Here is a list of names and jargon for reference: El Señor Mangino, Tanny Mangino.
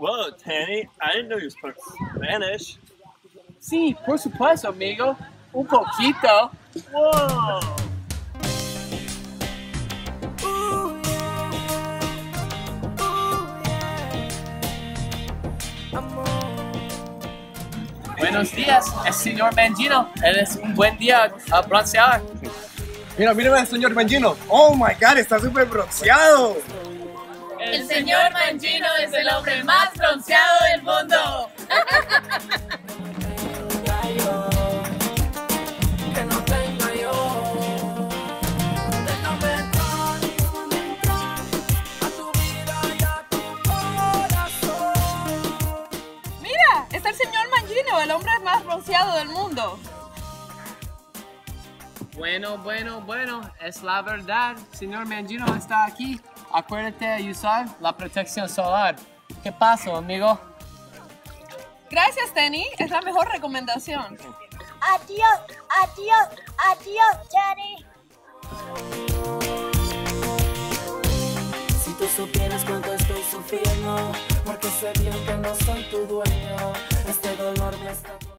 Wow, Tanny, I didn't know you spoke Spanish. Sí, por supuesto, amigo. Un poquito. Wow. Buenos días, el señor Mangino. Él es un buen día a broncear. Mira, el señor Mangino. Oh my God, está súper bronceado. El señor Mangino es el hombre más bronceado del mundo. Mira, está el señor Mangino, el hombre más bronceado del mundo. Bueno, es la verdad. Señor Mangino está aquí. Acuérdate de usar la protección solar. ¿Qué pasó, amigo? Gracias, Tanny. Es la mejor recomendación. Adiós, Tanny. Si tú supieras cuánto estoy sufriendo, porque sé bien que no soy tu dueño, este dolor me está...